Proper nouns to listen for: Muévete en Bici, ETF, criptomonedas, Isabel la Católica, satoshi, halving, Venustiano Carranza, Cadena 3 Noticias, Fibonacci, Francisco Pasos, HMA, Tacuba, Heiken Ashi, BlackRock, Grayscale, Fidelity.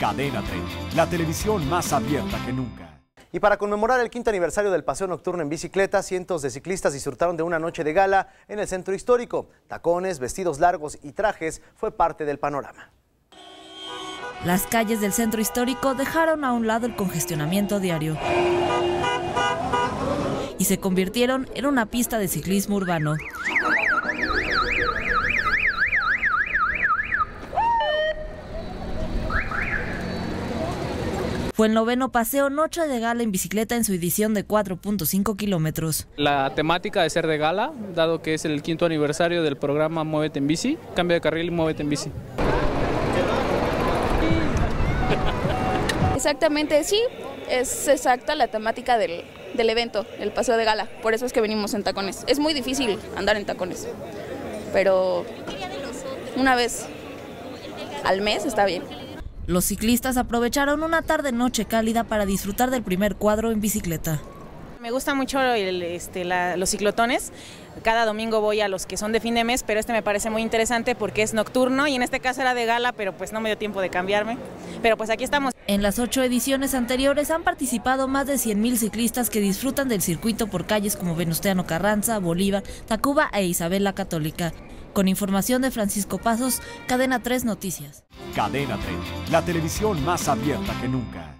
Cadena 3, la televisión más abierta que nunca. Y para conmemorar el quinto aniversario del paseo nocturno en bicicleta, cientos de ciclistas disfrutaron de una noche de gala en el centro histórico. Tacones, vestidos largos y trajes fue parte del panorama. Las calles del centro histórico dejaron a un lado el congestionamiento diario y se convirtieron en una pista de ciclismo urbano. Fue el noveno paseo Noche de Gala en bicicleta en su edición de 4.5 kilómetros. La temática de ser de gala, dado que es el quinto aniversario del programa Muévete en Bici, cambio de carril y Muévete en Bici. Exactamente, sí, es exacta la temática del evento, el paseo de gala, por eso es que venimos en tacones. Es muy difícil andar en tacones, pero una vez al mes está bien. Los ciclistas aprovecharon una tarde-noche cálida para disfrutar del primer cuadro en bicicleta. Me gusta mucho los ciclotones. Cada domingo voy a los que son de fin de mes, pero este me parece muy interesante porque es nocturno y en este caso era de gala, pero pues no me dio tiempo de cambiarme. Pero pues aquí estamos. En las 8 ediciones anteriores han participado más de 100.000 ciclistas que disfrutan del circuito por calles como Venustiano Carranza, Bolívar, Tacuba e Isabel la Católica. Con información de Francisco Pasos, Cadena 3 Noticias. Cadena 3, la televisión más abierta que nunca.